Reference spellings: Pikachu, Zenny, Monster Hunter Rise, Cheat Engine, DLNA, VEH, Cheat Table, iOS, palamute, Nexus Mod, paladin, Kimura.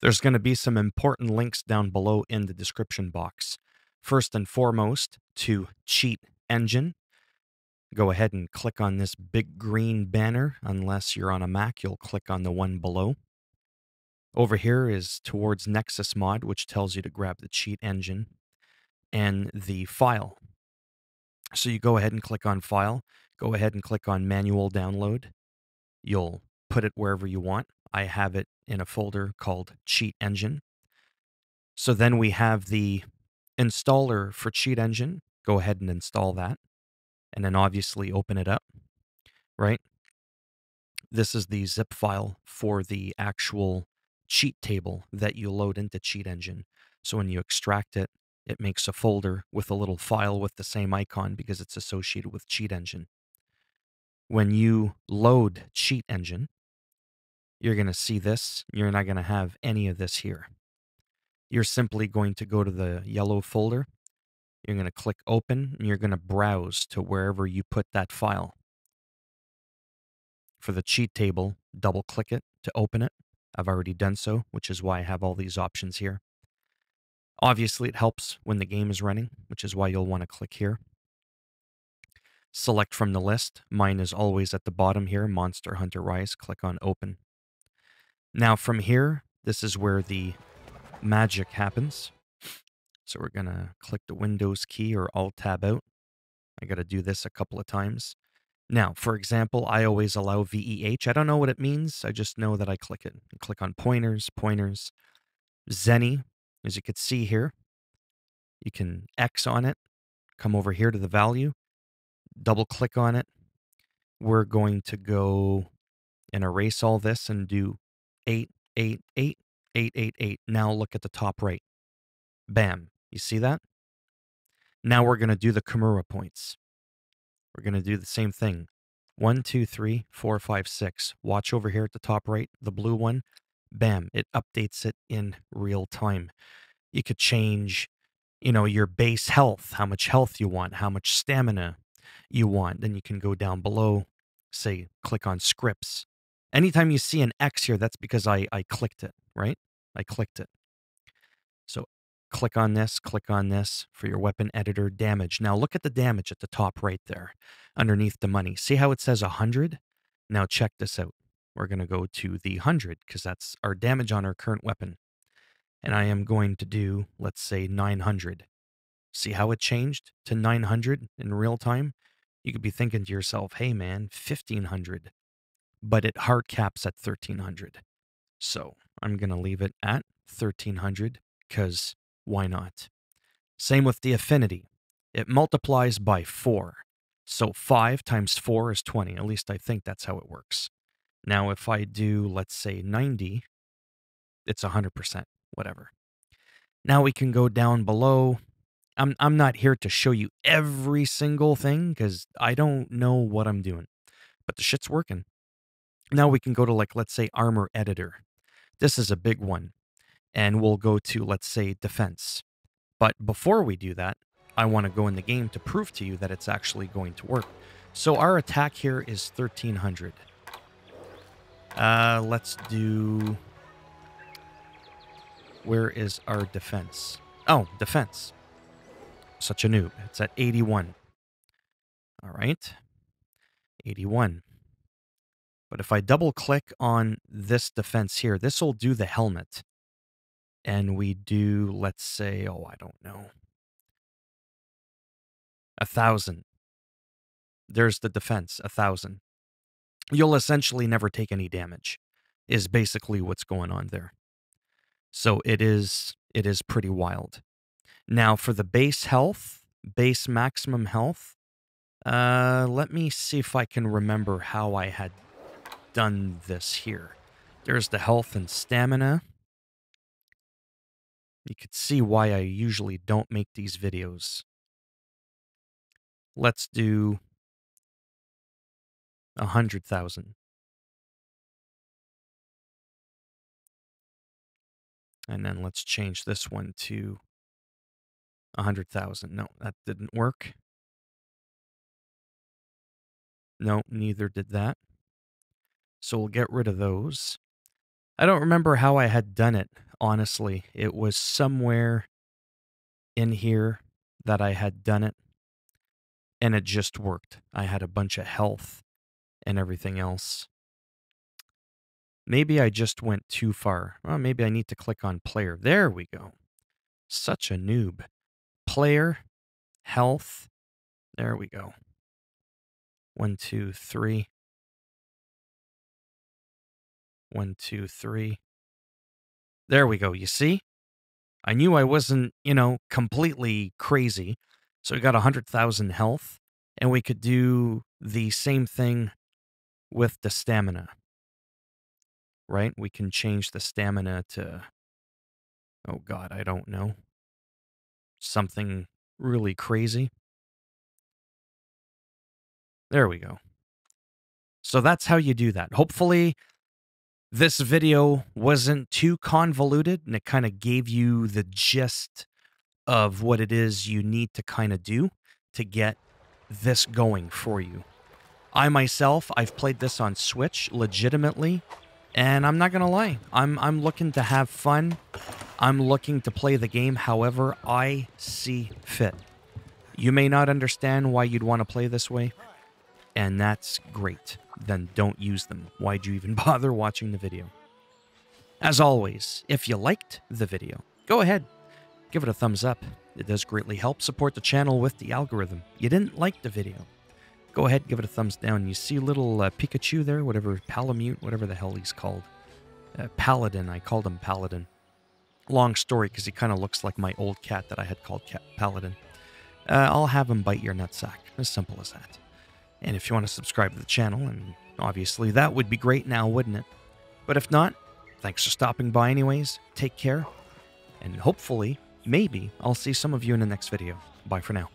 There's going to be some important links down below in the description box. First and foremost, to Cheat Engine. Go ahead and click on this big green banner. Unless you're on a Mac, you'll click on the one below. Over here is towards Nexus Mod, which tells you to grab the Cheat Engine and the file. So you go ahead and click on File. Go ahead and click on Manual Download. You'll put it wherever you want. I have it in a folder called Cheat Engine. So then we have the installer for Cheat Engine. Go ahead and install that. And then obviously open it up, right? This is the zip file for the actual cheat table that you load into Cheat Engine. So when you extract it, it makes a folder with a little file with the same icon because it's associated with Cheat Engine. When you load Cheat Engine, you're going to see this. You're not going to have any of this here. You're simply going to go to the yellow folder. You're going to click Open, and you're going to browse to wherever you put that file. For the cheat table, double-click it to open it. I've already done so, which is why I have all these options here. Obviously, it helps when the game is running, which is why you'll want to click here. Select from the list. Mine is always at the bottom here, Monster Hunter Rise. Click on Open. Now, from here, this is where the magic happens. So we're going to click the Windows key or Alt-Tab out. I got to do this a couple of times. Now, for example, I always allow VEH. I don't know what it means. I just know that I click it. I click on pointers, pointers. Zenny, as you can see here, you can X on it. Come over here to the value. Double-click on it. We're going to go and erase all this and do 888, 888. Now look at the top right. Bam. You see that? Now we're going to do the Kimura points. We're going to do the same thing. 1, 2, 3, 4, 5, 6. Watch over here at the top right, the blue one. Bam. It updates it in real time. You could change, you know, your base health, how much health you want, how much stamina you want. Then you can go down below, say, click on scripts. Anytime you see an X here, that's because I clicked it, right? I clicked it. So click on this for your weapon editor damage. Now look at the damage at the top right there, underneath the money. See how it says 100? Now check this out. We're going to go to the 100 because that's our damage on our current weapon. And I am going to do, let's say, 900. See how it changed to 900 in real time? You could be thinking to yourself, hey man, 1500. But it hard caps at 1300. So I'm going to leave it at 1300 because why not? Same with the affinity. It multiplies by 4. So 5 times 4 is 20. At least I think that's how it works. Now if I do, let's say, 90, it's 100%, whatever. Now we can go down below. I'm not here to show you every single thing because I don't know what I'm doing. But the shit's working. Now we can go to, like, let's say, armor editor. This is a big one. And we'll go to, let's say, defense. But before we do that, I want to go in the game to prove to you that it's actually going to work. So our attack here is 1300. Let's do... Where is our defense? Oh, defense. Such a noob. It's at 81. All right. 81. But if I double-click on this defense here, this will do the helmet. And we do, let's say, oh, I don't know, 1,000. There's the defense, 1,000. You'll essentially never take any damage, is basically what's going on there. So it is pretty wild. Now for the base health, base maximum health, let me see if I can remember how I had done this here. There's the health and stamina. You could see why I usually don't make these videos. Let's do 100,000. And then let's change this one to 100,000. No, that didn't work. No, neither did that. So we'll get rid of those. I don't remember how I had done it honestly. It was somewhere in here that I had done it, and it just worked. I had a bunch of health and everything else. Maybe I just went too far. Well, maybe I need to click on player. There we go. Such a noob. Player, health. There we go. 1, 2, 3. 1, 2, 3. There we go. You see? I knew I wasn't, you know, completely crazy. So we got 100,000 health, and we could do the same thing with the stamina, right? We can change the stamina to, oh God, I don't know, something really crazy. There we go. So that's how you do that. Hopefully this video wasn't too convoluted, and it kind of gave you the gist of what it is you need to kind of do to get this going for you. I myself, I've played this on Switch legitimately, and I'm not gonna lie, I'm looking to have fun. I'm looking to play the game however I see fit. You may not understand why you'd want to play this way, and that's great. Then don't use them. Why'd you even bother watching the video? As always, if you liked the video, go ahead, give it a thumbs up. It does greatly help support the channel with the algorithm. You didn't like the video, go ahead, give it a thumbs down. You see little Pikachu there, whatever, Palamute, whatever the hell he's called. Paladin, I called him Paladin. Long story, because he kind of looks like my old cat that I had called Paladin. I'll have him bite your nutsack, as simple as that. And if you want to subscribe to the channel, and obviously that would be great now, wouldn't it? But if not, thanks for stopping by anyways. Take care, and hopefully, maybe I'll see some of you in the next video. Bye for now.